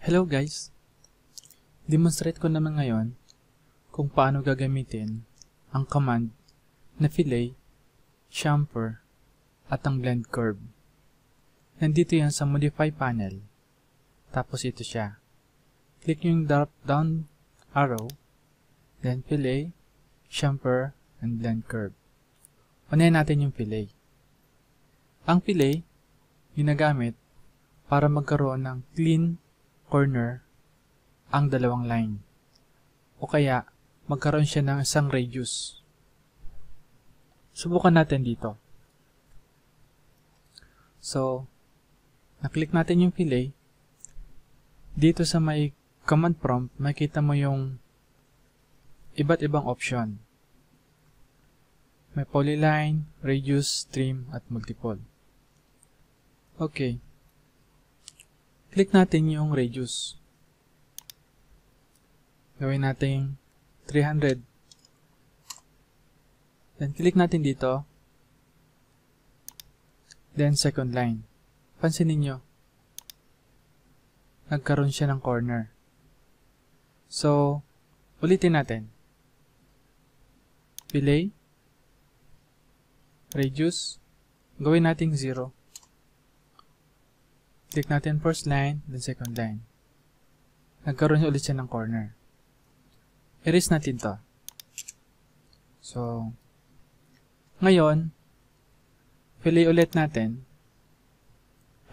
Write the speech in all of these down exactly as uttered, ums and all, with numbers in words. Hello guys! Demonstrate ko naman ngayon kung paano gagamitin ang command na fillet, chamfer, at ang blend curve. Nandito yan sa modify panel. Tapos ito siya. Click yung drop down arrow, then fillet, chamfer, and blend curve. Unahin natin yung fillet. Ang fillet, ginagamit para magkaroon ng clean corner ang dalawang line o kaya magkaroon siya ng isang radius. Subukan natin dito. So, na-click natin yung fillet. Dito sa may command prompt, makita mo yung iba't ibang option. May polyline, radius, trim, at multiple. Okay. Click natin yung radius. Gawin natin three hundred. Then, click natin dito. Then, second line. Pansinin nyo. Nagkaroon siya ng corner. So, ulitin natin. Fillet. Radius. Gawin natin zero. Click natin first line, then second line. Nagkaroon ulit siya ng corner. Erase natin to. So, ngayon, fillet ulit natin.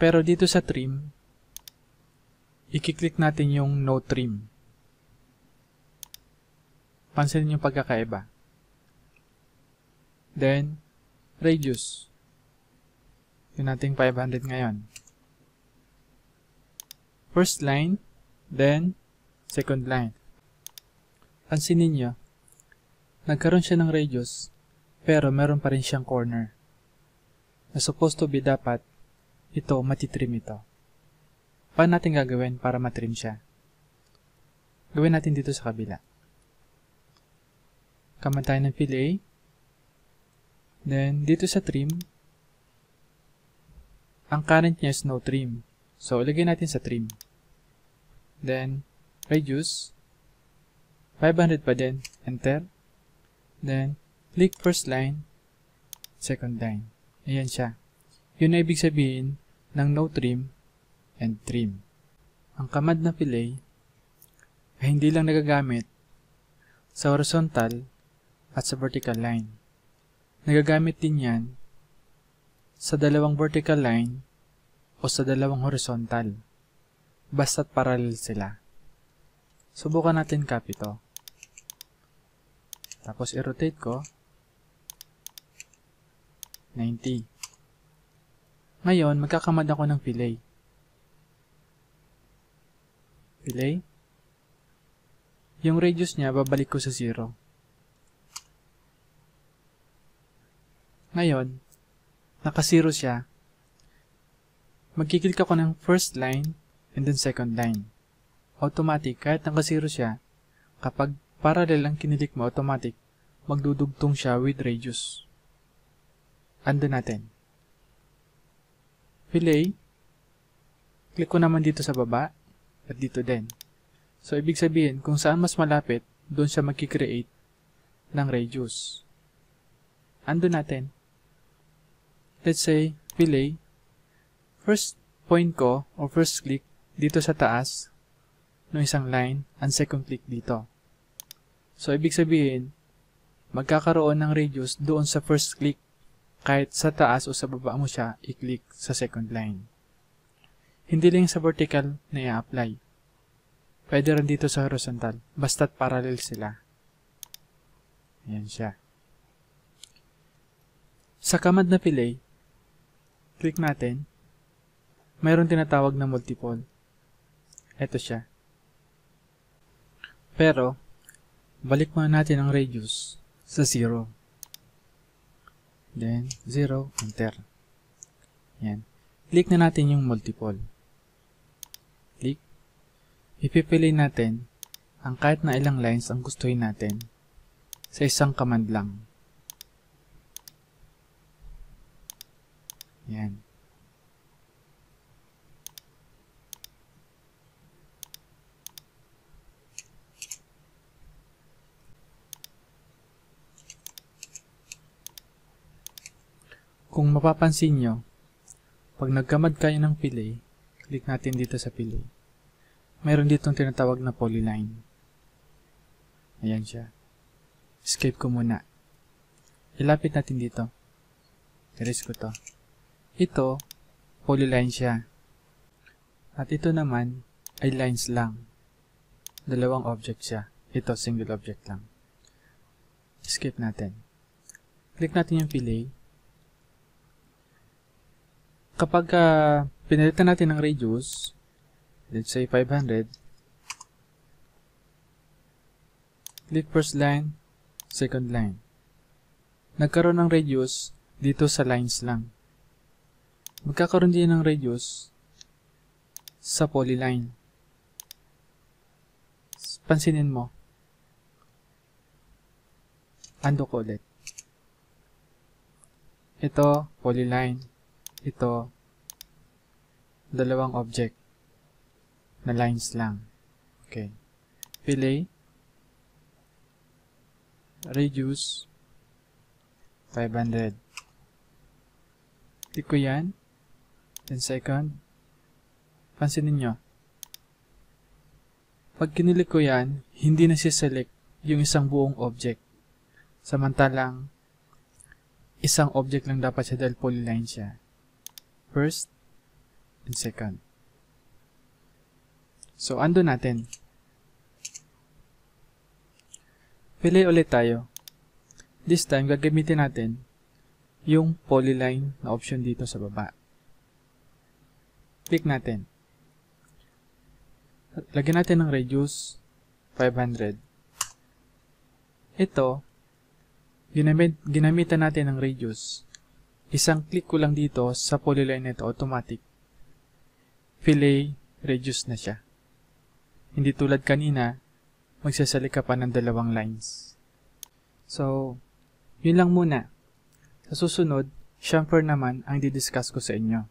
Pero dito sa trim, ikiklik natin yung no trim. Pansinin yung pagkakaiba. Then, radius. Yun nating five hundred ngayon. First line, then second line. Pansinin nyo, nagkaroon siya ng radius, pero meron pa rin siyang corner. Na supposed to be dapat, ito, matitrim ito. Paano natin gagawin para matrim siya? Gawin natin dito sa kabila. Kamantay ng fillet. Then, dito sa trim, ang current niya is no trim. So, ilagay natin sa trim. Then, radius. five hundred pa din. Enter. Then, click first line. Second line. Ayan siya. Yun na ibig sabihin ng no trim and trim. Ang command na fillet ay hindi lang nagagamit sa horizontal at sa vertical line. Nagagamit din yan sa dalawang vertical line o sa dalawang horizontal, basta't parallel sila. Subukan natin copy to. Tapos i-rotate ko ninety. Ngayon, magkakamad ako ng fillet. Fillet. Yung radius niya, babalik ko sa zero. Ngayon, naka-zero siya. Magkiklik ako ng first line and then second line. Automatic, kahit naka-zero siya, kapag parallel ang kinilik mo, automatic, magdudugtong siya with radius. Ando natin. Fillet. Click ko naman dito sa baba at dito din. So, ibig sabihin, kung saan mas malapit, doon siya magkikreate ng radius. Ando natin. Let's say, fillet. First point ko, or first click, dito sa taas, ng isang line, and second click dito. So, ibig sabihin, magkakaroon ng radius doon sa first click, kahit sa taas o sa baba mo siya, i-click sa second line. Hindi lang sa vertical na i-apply. Pwede rin dito sa horizontal, basta't parallel sila. Ayan siya. Sa command na fillet, click natin. Mayroon tinatawag na multiple. Ito siya. Pero, balik muna natin ang radius sa zero. Then, zero, enter. Yan. Click na natin yung multiple. Click. Ipipili natin ang kahit na ilang lines ang gustuhin natin sa isang command lang. Yan. Kung mapapansin nyo, pag nagkamad kayo ng fillet, click natin dito sa fillet. Mayroon ditong tinatawag na polyline. Ayan siya. Escape ko muna. Ilapit natin dito. Erase ko to. Ito, polyline siya. At ito naman ay lines lang. Dalawang object siya. Ito, single object lang. Escape natin. Click natin yung fillet. Kapag uh, pinalitan natin ng radius, let's say five hundred, click first line, second line. Nagkaroon ng radius dito sa lines lang. Magkakaroon din ng radius sa polyline. Pansinin mo. Ando ko ulit. Ito, polyline. Ito, dalawang object na lines lang. Okay. Fillet. Radius. five hundred. Click ko yan. Then second. Pansinin nyo. Pag kinilik ko yan, hindi na siya select yung isang buong object. Samantalang, isang object lang dapat siya dahil polyline siya. First, and second. So, undo natin. Fillet ulit tayo. This time, gagamitin natin yung polyline na option dito sa baba. Click natin. Lagyan natin ng radius five hundred. Ito, ginamit, ginamitan natin ng radius. Isang click ko lang dito sa polyline nito, automatic. Fillet, radius na siya. Hindi tulad kanina, magsasali ka pa ng dalawang lines. So, yun lang muna. Sa susunod, chamfer naman ang didiscuss ko sa inyo.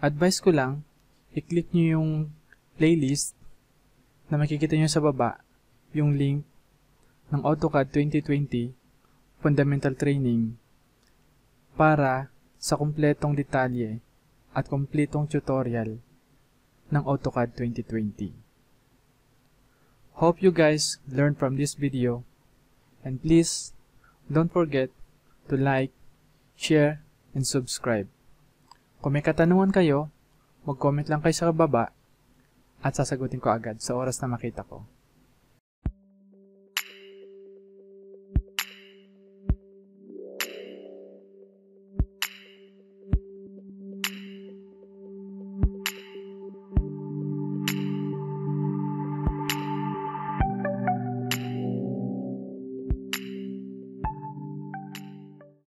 Advice ko lang, i-click nyo yung playlist na makikita nyo sa baba, yung link ng AutoCAD twenty twenty Fundamental Training para sa kumpletong detalye at kumpletong tutorial ng AutoCAD twenty twenty. Hope you guys learned from this video, and please don't forget to like, share, and subscribe. Kung may katanungan kayo, mag-comment lang kayo sa baba at sasagutin ko agad sa oras na makita ko.